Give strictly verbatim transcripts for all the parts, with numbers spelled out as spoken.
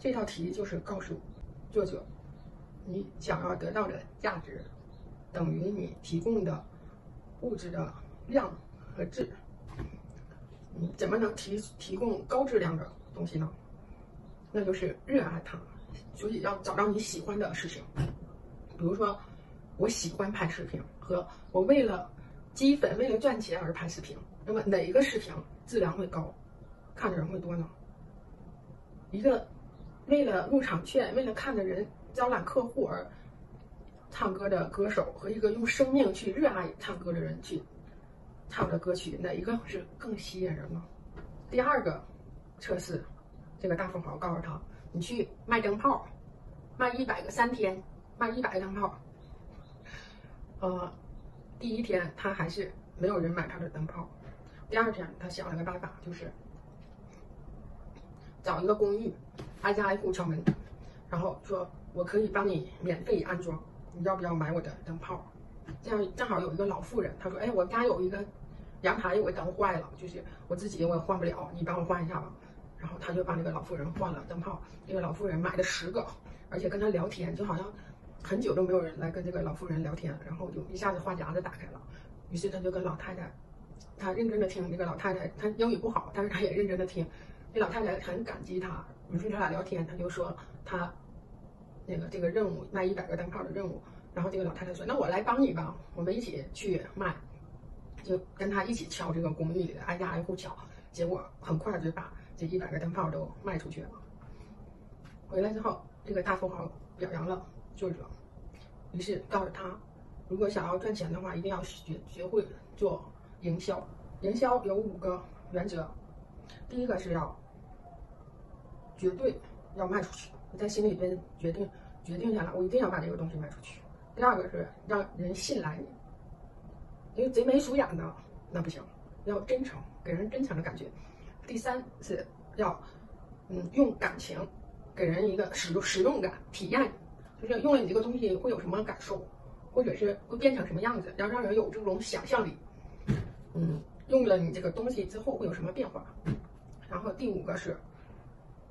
这道题就是告诉作者，你想要得到的价值等于你提供的物质的量和质。你怎么能提提供高质量的东西呢？那就是热爱它。所以要找到你喜欢的事情，比如说我喜欢拍视频，和我为了积粉、为了赚钱而拍视频，那么哪一个视频质量会高，看的人会多呢？一个为了入场券、为了看的人、招揽客户而唱歌的歌手，和一个用生命去热爱唱歌的人去唱的歌曲，哪一个是更吸引人呢？第二个测试，这个大富豪告诉他，你去卖灯泡，卖一百个三天，卖一百个灯泡。呃，第一天他还是没有人买他的灯泡，第二天他想了个办法，就是找一个公寓，挨家挨户敲门，然后说我可以帮你免费安装，你要不要买我的灯泡？这样正好有一个老妇人，她说，哎，我家有一个阳台有个灯坏了，就是我自己我也换不了，你帮我换一下吧。然后他就帮那个老妇人换了灯泡，那个老妇人买了十个，而且跟他聊天，就好像很久都没有人来跟这个老妇人聊天，然后就一下子话匣子打开了。于是他就跟老太太，他认真的听那个老太太，他英语不好，但是他也认真的听，那老太太很感激他。于是他俩聊天，他就说他那个这个任务卖一百个灯泡的任务，然后这个老太太说，那我来帮你吧，我们一起去卖，就跟他一起敲这个公寓里的挨家挨户敲，结果很快就把这一百个灯泡都卖出去了。回来之后，这个大富豪表扬了作者，于是告诉他，如果想要赚钱的话，一定要学学会做营销。营销有五个原则，第一个是要绝对要卖出去，在心里边决定决定下来，我一定要把这个东西卖出去。第二个是让人信赖你，因为贼眉鼠眼的那不行，要真诚，给人真诚的感觉。第三是要，嗯，用感情，给人一个使用使用感、体验，就是用了你这个东西会有什么感受，或者是会变成什么样子，要让人有这种想象力。嗯，用了你这个东西之后会有什么变化？然后第五个是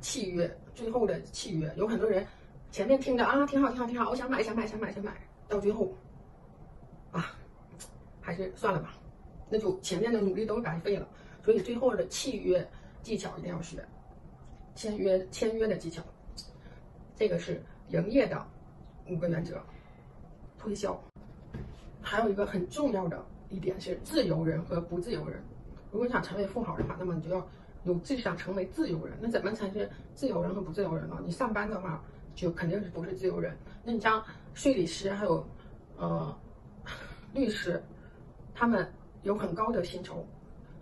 契约，最后的契约，有很多人前面听着啊挺好挺好挺好，我想买想买想买想买，到最后，啊，还是算了吧，那就前面的努力都白费了。所以最后的契约技巧一定要学，签约签约的技巧，这个是营业的五个原则。推销还有一个很重要的一点是自由人和不自由人。如果你想成为富豪的话，那么你就要有志向成为自由人。那怎么才是自由人和不自由人呢？你上班的话，就肯定是不是自由人。那你像税理师还有呃律师，他们有很高的薪酬。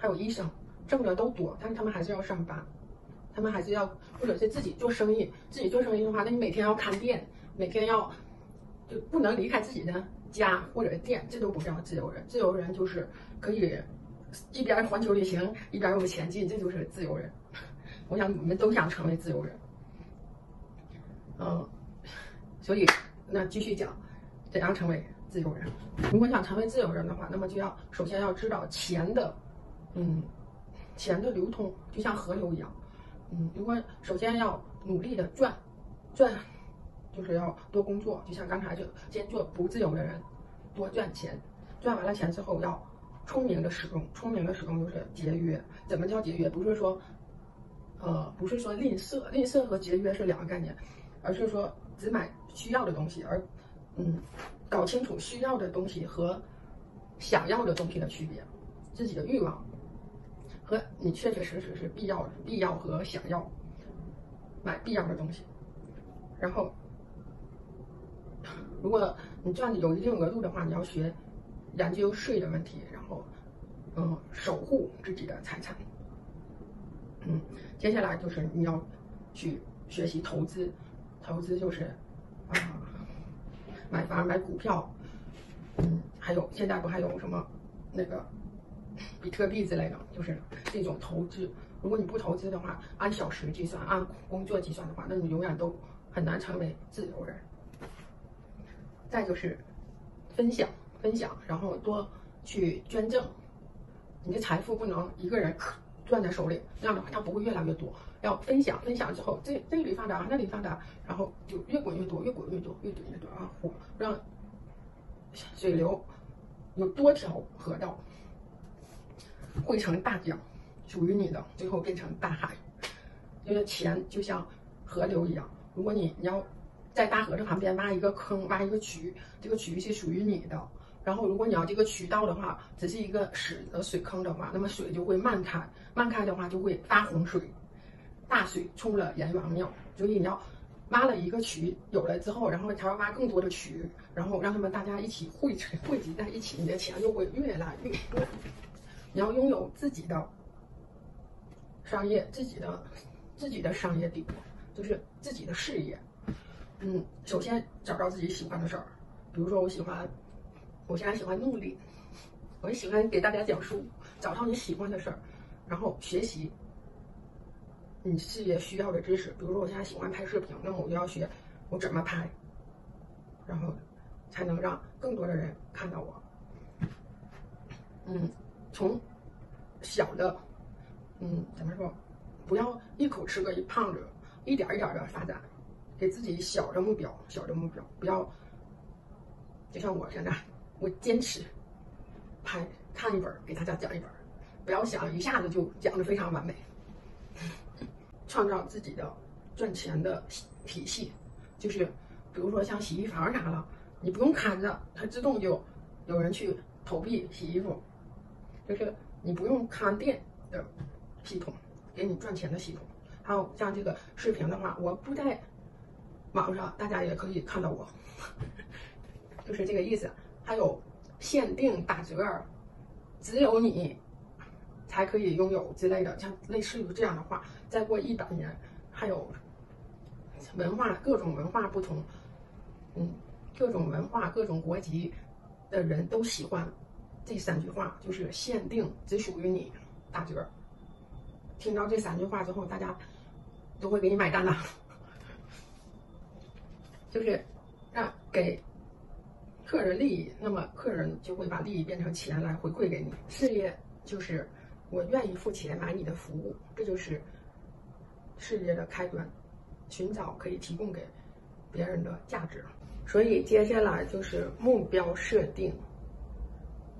还有医生挣的都多，但是他们还是要上班，他们还是要，或者是自己做生意。自己做生意的话，那你每天要看店，每天要就不能离开自己的家或者店，这都不叫自由人。自由人就是可以一边环球旅行一边又前进，这就是自由人。我想你们都想成为自由人，嗯，所以那继续讲怎样成为自由人。如果想成为自由人的话，那么就要首先要知道钱的。嗯，钱的流通就像河流一样。嗯，如果首先要努力的赚，赚就是要多工作，就像刚才就先做不自由的人，多赚钱。赚完了钱之后要聪明的使用，聪明的使用就是节约。怎么叫节约？不是说，呃，不是说吝啬，吝啬和节约是两个概念，而是说只买需要的东西，而嗯，搞清楚需要的东西和想要的东西的区别，自己的欲望。和你确确实实是必要的，必要和想要买必要的东西。然后，如果你赚有一定额度的话，你要学研究税的问题，然后嗯，守护自己的财产。嗯，接下来就是你要去学习投资，投资就是啊、呃，买房、买股票，嗯，还有现在不还有什么那个。比特币之类的，就是这种投资。如果你不投资的话，按小时计算，按工作计算的话，那你永远都很难成为自由人。再就是分享，分享，然后多去捐赠。你的财富不能一个人赚在手里，这样的话它不会越来越多，要分享，分享之后，这这里发达，那里发达，然后就越滚越多，越滚越多，越滚越多啊！火让水流有多条河道汇成大江，属于你的，最后变成大海。就是钱就像河流一样，如果你你要在大河的旁边挖一个坑，挖一个渠，这个渠是属于你的。然后，如果你要这个渠道的话，只是一个屎的水坑的话，那么水就会漫开，漫开的话就会大洪水，大水冲了阎王庙。所以你要挖了一个渠，有了之后，然后才要挖更多的渠，然后让他们大家一起汇汇集在一起，你的钱就会越来越多。你要拥有自己的商业，自己的自己的商业帝国，就是自己的事业。嗯，首先找到自己喜欢的事儿，比如说我喜欢。我现在喜欢弄理，我喜欢给大家讲述，找到你喜欢的事儿，然后学习你事业需要的知识。比如说，我现在喜欢拍视频，那么我就要学我怎么拍，然后才能让更多的人看到我。嗯，从小的，嗯，怎么说？不要一口吃个一胖子，一点一点的发展，给自己小的目标，小的目标，不要就像我现在。我坚持拍看一本，给大家讲一本，不要想一下子就讲得非常完美。创造自己的赚钱的体系，就是比如说像洗衣房啥了，你不用看着，它自动就有人去投币洗衣服，就是你不用看店的系统给你赚钱的系统。还有像这个视频的话，我不在网上，大家也可以看到我，就是这个意思。还有限定打折，只有你才可以拥有之类的，像类似于这样的话，再过一百年，还有文化各种文化不同，嗯，各种文化各种国籍的人都喜欢这三句话，就是限定只属于你打折。听到这三句话之后，大家都会给你买单了，就是让给。个人利益，那么客人就会把利益变成钱来回馈给你。事业就是我愿意付钱买你的服务，这就是事业的开端。寻找可以提供给别人的价值。所以接下来就是目标设定。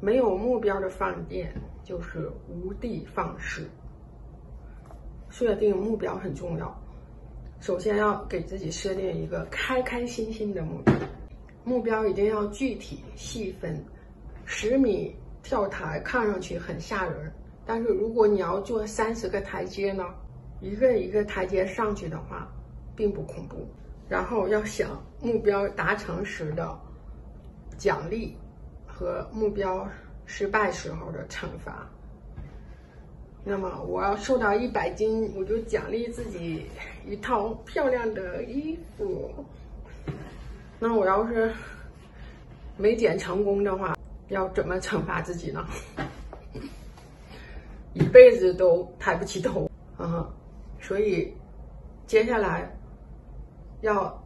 没有目标的饭店就是无的放矢。设定目标很重要，首先要给自己设定一个开开心心的目标。目标一定要具体细分，十米跳台看上去很吓人，但是如果你要做三十个台阶呢，一个一个台阶上去的话，并不恐怖。然后要想目标达成时的奖励和目标失败时候的惩罚。那么我要瘦到一百斤，我就奖励自己一套漂亮的衣服。那我要是没减成功的话，要怎么惩罚自己呢？一辈子都抬不起头啊！所以接下来要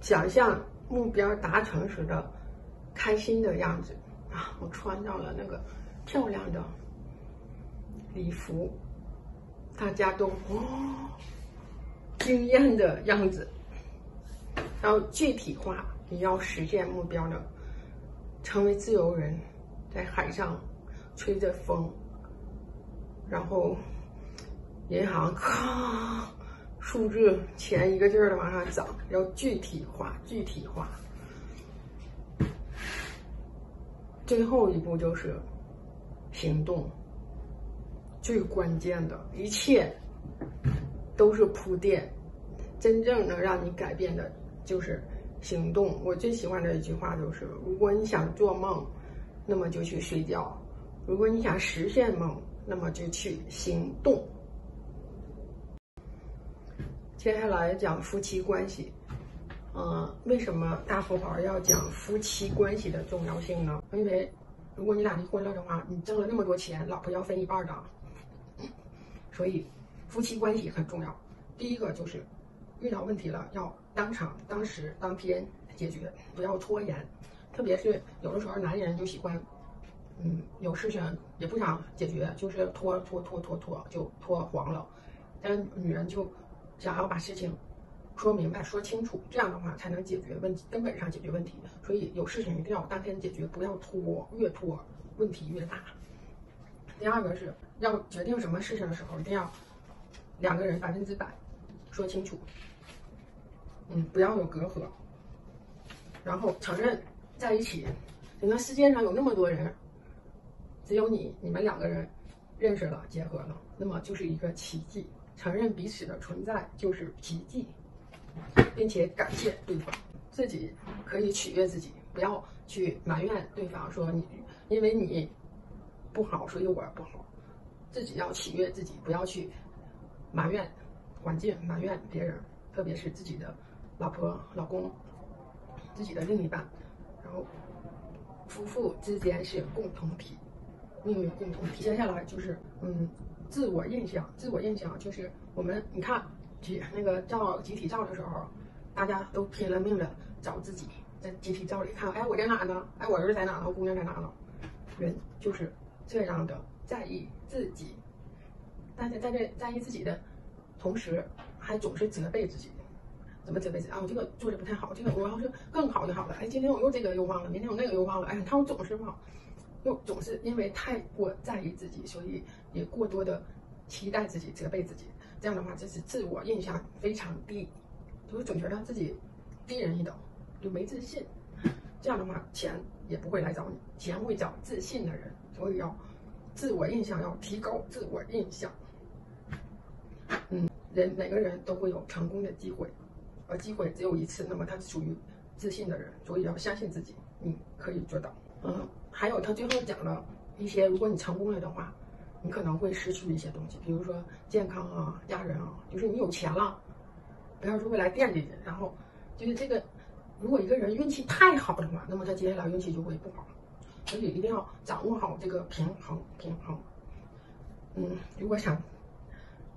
想象目标达成时的开心的样子啊！我穿到了那个漂亮的礼服，大家都哦惊艳的样子。要具体化你要实现目标的，成为自由人，在海上吹着风，然后银行咔数字钱一个劲儿的往上涨，要具体化，具体化。最后一步就是行动，最关键的一切都是铺垫，真正能让你改变的。就是行动。我最喜欢的一句话就是：如果你想做梦，那么就去睡觉；如果你想实现梦，那么就去行动。接下来讲夫妻关系。嗯、呃，为什么大富豪要讲夫妻关系的重要性呢？因为如果你俩离婚了的话，你挣了那么多钱，老婆要分一半的。所以，夫妻关系很重要。第一个就是遇到问题了要。当场、当时、当天解决，不要拖延。特别是有的时候，男人就喜欢，嗯，有事情也不想解决，就是拖拖拖拖拖，就拖黄了。但是女人就想要把事情说明白、说清楚，这样的话才能解决问题，根本上解决问题。所以有事情一定要当天解决，不要拖，越拖问题越大。第二个是要决定什么事情的时候，一定要两个人百分之百说清楚，嗯，不要有隔阂。然后承认在一起，你看世界上有那么多人，只有你你们两个人认识了、结合了，那么就是一个奇迹。承认彼此的存在就是奇迹。并且感谢对方，自己可以取悦自己，不要去埋怨对方说你因为你不好，所以我不好。自己要取悦自己，不要去埋怨环境、埋怨别人，特别是自己的老婆、老公、自己的另一半。然后，夫妇之间是共同体，命运共同体。接下来就是嗯，自我印象，自我印象就是我们你看。那个照集体照的时候，大家都拼了命的找自己，在集体照里看，哎，我在哪呢？哎，我儿子在哪呢？我姑娘在哪呢？人就是这样的在意自己，但是在这在意自己的同时，还总是责备自己。怎么责备自己啊？我这个做的不太好，这个我要是更好就好了。哎，今天我又这个又忘了，明天我那个又忘了。哎，你看我总是忘，又总是因为太过在意自己，所以也过多的期待自己，责备自己。这样的话，就是自我印象非常低，就是总觉得自己低人一等，就没自信。这样的话，钱也不会来找你，钱会找自信的人。所以要自我印象要提高，自我印象。嗯，人每个人都会有成功的机会，而机会只有一次，那么他属于自信的人，所以要相信自己，你可以做到。嗯，还有他最后讲了一些，如果你成功了的话。你可能会失去一些东西，比如说健康啊、家人啊，就是你有钱了，不要说未来惦记着。然后就是这个，如果一个人运气太好的话，那么他接下来运气就会不好，所以一定要掌握好这个平衡，平衡。嗯，如果想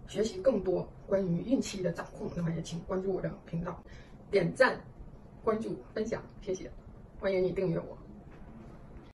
学习更多关于运气的掌控，那么也请关注我的频道，点赞、关注、分享，谢谢，欢迎你订阅我。